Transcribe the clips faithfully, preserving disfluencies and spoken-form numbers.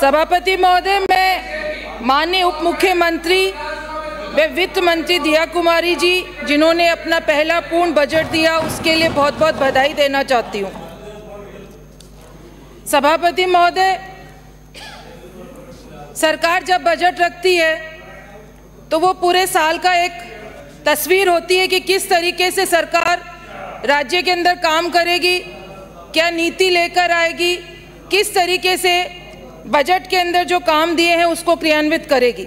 सभापति महोदय, मैं माननीय उप मुख्यमंत्री व वित्त मंत्री दिया कुमारी जी, जिन्होंने अपना पहला पूर्ण बजट दिया, उसके लिए बहुत बहुत बधाई देना चाहती हूँ। सभापति महोदय, सरकार जब बजट रखती है तो वो पूरे साल का एक तस्वीर होती है कि किस तरीके से सरकार राज्य के अंदर काम करेगी, क्या नीति लेकर आएगी, किस तरीके से बजट के अंदर जो काम दिए हैं उसको क्रियान्वित करेगी।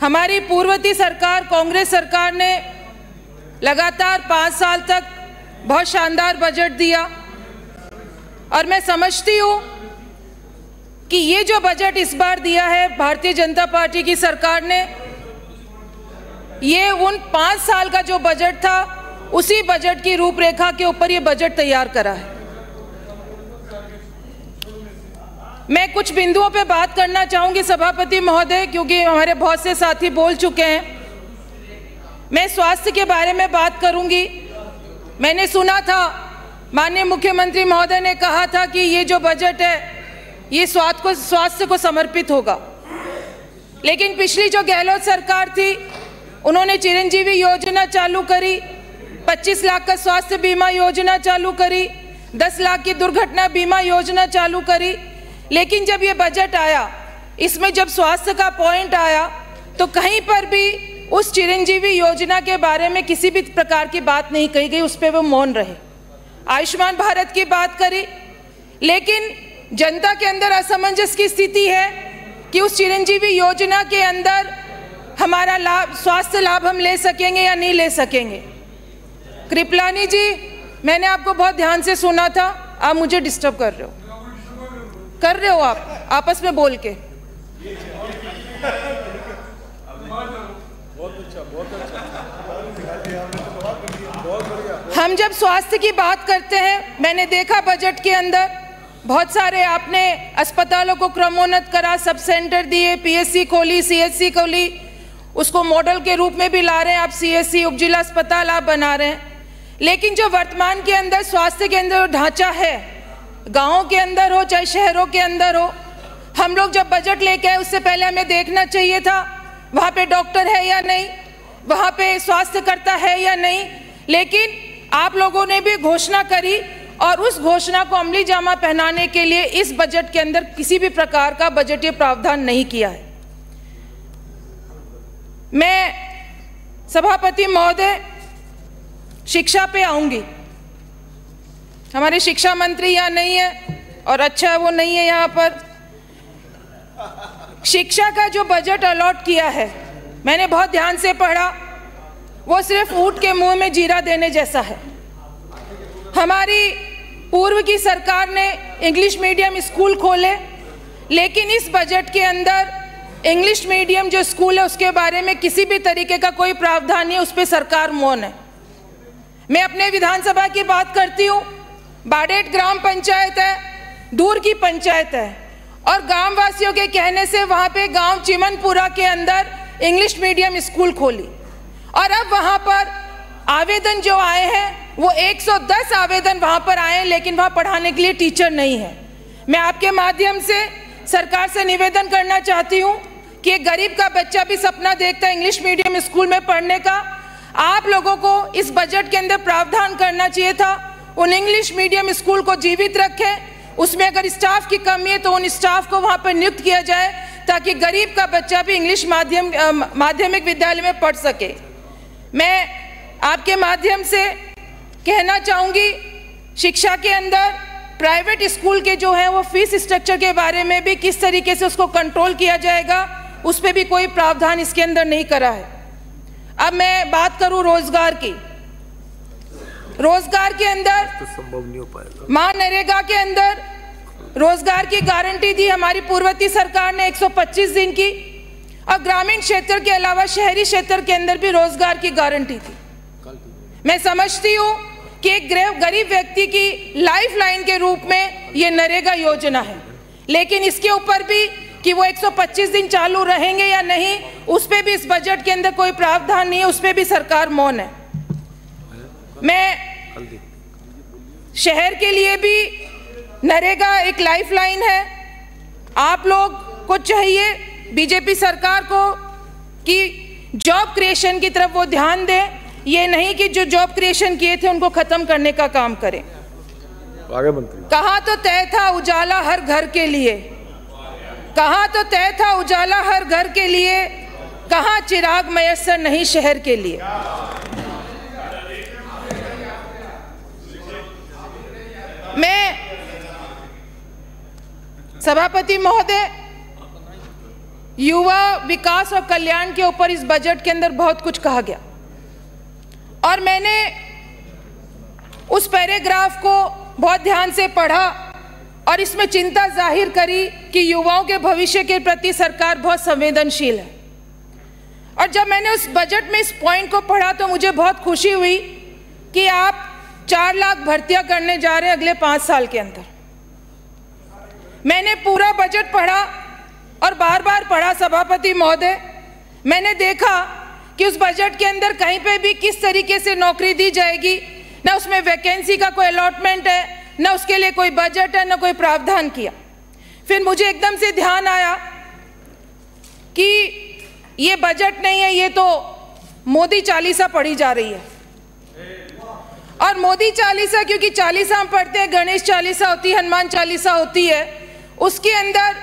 हमारी पूर्ववर्ती सरकार कांग्रेस सरकार ने लगातार पाँच साल तक बहुत शानदार बजट दिया और मैं समझती हूँ कि ये जो बजट इस बार दिया है भारतीय जनता पार्टी की सरकार ने, ये उन पाँच साल का जो बजट था उसी बजट की रूपरेखा के ऊपर ये बजट तैयार करा है। मैं कुछ बिंदुओं पे बात करना चाहूँगी सभापति महोदय, क्योंकि हमारे बहुत से साथी बोल चुके हैं। मैं स्वास्थ्य के बारे में बात करूँगी। मैंने सुना था माननीय मुख्यमंत्री महोदय ने कहा था कि ये जो बजट है ये स्वास्थ्य को स्वास्थ्य को समर्पित होगा, लेकिन पिछली जो गहलोत सरकार थी उन्होंने चिरंजीवी योजना चालू करी, पच्चीस लाख का स्वास्थ्य बीमा योजना चालू करी, दस लाख की दुर्घटना बीमा योजना चालू करी, लेकिन जब ये बजट आया इसमें जब स्वास्थ्य का पॉइंट आया तो कहीं पर भी उस चिरंजीवी योजना के बारे में किसी भी प्रकार की बात नहीं कही गई, उस पर वो मौन रहे। आयुष्मान भारत की बात करी, लेकिन जनता के अंदर असमंजस की स्थिति है कि उस चिरंजीवी योजना के अंदर हमारा लाभ, स्वास्थ्य लाभ हम ले सकेंगे या नहीं ले सकेंगे। कृपलानी जी, मैंने आपको बहुत ध्यान से सुना था, आप मुझे डिस्टर्ब कर रहे हो कर रहे हो आप आपस में बोल के। हम जब स्वास्थ्य की बात करते हैं, मैंने देखा बजट के अंदर बहुत सारे आपने अस्पतालों को क्रमोन्नत करा, सब सेंटर दिए, पीएससी खोली, सीएससी खोली, उसको मॉडल के रूप में भी ला रहे हैं आप, सीएससी उप जिला अस्पताल आप बना रहे हैं, लेकिन जो वर्तमान के अंदर स्वास्थ्य के अंदर ढांचा है, गांवों के अंदर हो चाहे शहरों के अंदर हो, हम लोग जब बजट लेके आए उससे पहले हमें देखना चाहिए था वहाँ पे डॉक्टर है या नहीं, वहाँ पे स्वास्थ्यकर्ता है या नहीं, लेकिन आप लोगों ने भी घोषणा करी और उस घोषणा को अमली जामा पहनाने के लिए इस बजट के अंदर किसी भी प्रकार का बजटीय प्रावधान नहीं किया है। मैं सभापति महोदय शिक्षा पे आऊंगी। हमारे शिक्षा मंत्री यहाँ नहीं है और अच्छा है वो नहीं है यहाँ पर। शिक्षा का जो बजट अलॉट किया है मैंने बहुत ध्यान से पढ़ा, वो सिर्फ ऊँट के मुंह में जीरा देने जैसा है। हमारी पूर्व की सरकार ने इंग्लिश मीडियम स्कूल खोले, लेकिन इस बजट के अंदर इंग्लिश मीडियम जो स्कूल है उसके बारे में किसी भी तरीके का कोई प्रावधान नहीं है, उस पर सरकार मौन है। मैं अपने विधानसभा की बात करती हूँ, बाडेट ग्राम पंचायत है, दूर की पंचायत है और ग्रामवासियों के कहने से वहाँ पे गांव चिमनपुरा के अंदर इंग्लिश मीडियम स्कूल खोली और अब वहाँ पर आवेदन जो आए हैं वो एक सौ दस आवेदन वहाँ पर आए, लेकिन वहाँ पढ़ाने के लिए टीचर नहीं है। मैं आपके माध्यम से सरकार से निवेदन करना चाहती हूँ कि एक गरीब का बच्चा भी सपना देखता है इंग्लिश मीडियम स्कूल में पढ़ने का, आप लोगों को इस बजट के अंदर प्रावधान करना चाहिए था उन इंग्लिश मीडियम स्कूल को जीवित रखें, उसमें अगर स्टाफ की कमी है तो उन स्टाफ को वहाँ पर नियुक्त किया जाए ताकि गरीब का बच्चा भी इंग्लिश माध्यम माध्यमिक विद्यालय में पढ़ सके। मैं आपके माध्यम से कहना चाहूँगी शिक्षा के अंदर प्राइवेट स्कूल के जो हैं वो फीस स्ट्रक्चर के बारे में भी किस तरीके से उसको कंट्रोल किया जाएगा, उस पर भी कोई प्रावधान इसके अंदर नहीं करा है। अब मैं बात करूं रोजगार की। रोजगार के अंदर तो संभव नहीं हो पाएगा। मां नरेगा के अंदर रोजगार की गारंटी दी हमारी पूर्ववर्ती सरकार ने एक सौ पच्चीस दिन की और ग्रामीण क्षेत्र के अलावा शहरी क्षेत्र के अंदर भी रोजगार की गारंटी थी। मैं समझती हूं कि एक गरीब व्यक्ति की लाइफलाइन के रूप में ये नरेगा योजना है, लेकिन इसके ऊपर भी कि वो एक सौ पच्चीस दिन चालू रहेंगे या नहीं उस पर भी इस बजट के अंदर कोई प्रावधान नहीं है, उस पर भी सरकार मौन है। मैं शहर के लिए भी नरेगा एक लाइफलाइन है। आप लोग को चाहिए बीजेपी सरकार को कि जॉब क्रिएशन की तरफ वो ध्यान दें, ये नहीं कि जो जॉब क्रिएशन किए थे उनको खत्म करने का काम करें। कहा तो तय था उजाला हर घर के लिए, कहा तो तय था उजाला हर घर के लिए, कहा चिराग मयसर नहीं शहर के लिए। मैं सभापति महोदय, युवा विकास और कल्याण के ऊपर इस बजट के अंदर बहुत कुछ कहा गया और मैंने उस पैराग्राफ को बहुत ध्यान से पढ़ा और इसमें चिंता जाहिर करी कि युवाओं के भविष्य के प्रति सरकार बहुत संवेदनशील है। और जब मैंने उस बजट में इस पॉइंट को पढ़ा तो मुझे बहुत खुशी हुई कि आप चार लाख भर्तियां करने जा रहे हैं अगले पाँच साल के अंदर। मैंने पूरा बजट पढ़ा और बार बार पढ़ा सभापति महोदय, मैंने देखा कि उस बजट के अंदर कहीं पे भी किस तरीके से नौकरी दी जाएगी, ना उसमें वैकेंसी का कोई अलॉटमेंट है, ना उसके लिए कोई बजट है, ना कोई प्रावधान किया। फिर मुझे एकदम से ध्यान आया कि ये बजट नहीं है, ये तो मोदी चालीसा पढ़ी जा रही है। और मोदी चालीसा, क्योंकि चालीसा हम पढ़ते हैं, गणेश चालीसा होती है, हनुमान चालीसा होती है, उसके अंदर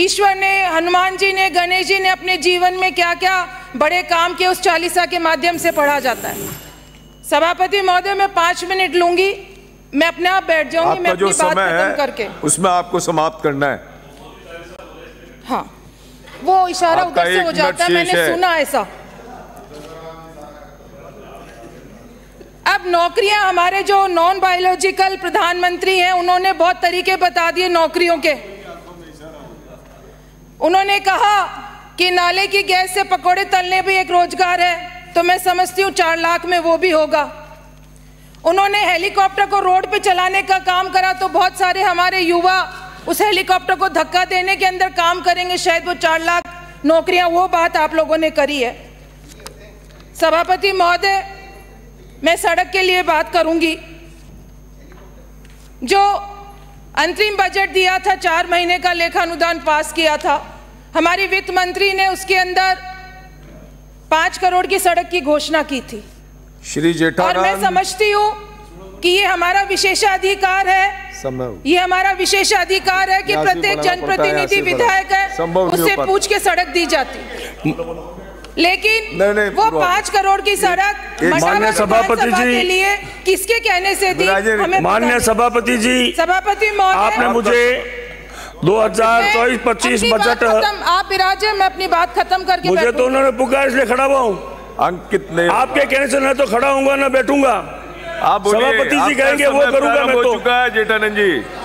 ईश्वर ने, हनुमान जी ने, गणेश जी ने अपने जीवन में क्या क्या बड़े काम के उस चालीसा के माध्यम से पढ़ा जाता है। सभापति महोदय मैं पाँच मिनट लूंगी, मैं अपने आप बैठ जाऊंगी, मैं अपनी बात खत्म करके उसमें आपको समाप्त करना है। हाँ, वो इशारा उधर से हो जाता है, मैंने सुना ऐसा। अब नौकरियां, हमारे जो नॉन बायोलॉजिकल प्रधानमंत्री हैं उन्होंने बहुत तरीके बता दिए नौकरियों के। उन्होंने कहा कि नाले की गैस से पकोड़े तलने भी एक रोजगार है, तो मैं समझती हूँ चार लाख में वो भी होगा। उन्होंने हेलीकॉप्टर को रोड पे चलाने का काम करा, तो बहुत सारे हमारे युवा उस हेलीकॉप्टर को धक्का देने के अंदर काम करेंगे, शायद वो चार लाख नौकरियां, वो बात आप लोगों ने करी है। सभापति महोदय मैं सड़क के लिए बात करूंगी। जो अंतरिम बजट दिया था, चार महीने का लेखानुदान पास किया था, हमारी वित्त मंत्री ने उसके अंदर पांच करोड़ की सड़क की घोषणा की थी। श्री जेठालाल, और मैं समझती हूँ कि ये हमारा विशेषाधिकार है, ये हमारा विशेषाधिकार है कि प्रत्येक जनप्रतिनिधि विधायक है, उससे पूछ के सड़क दी जाती। लेकिन नहीं, नहीं, वो पांच करोड़ की सड़क माननीय सभापति जी के लिए किसके कहने से दी, हमें माननीय सभापति जी। सभापति महोदय आपने मुझे दो हज़ार चौबीस पच्चीस बजट, आप विराजे, मैं अपनी बात खत्म करके, मुझे तो उन्होंने पुकारा इसलिए खड़ा हुआ हूँ। अंकित ने आपके कहने से न तो खड़ा होऊंगा न बैठूंगा, आप सभापति जी कहेंगे वो करूंगा मैं, तो चुका है जेठानंद जी।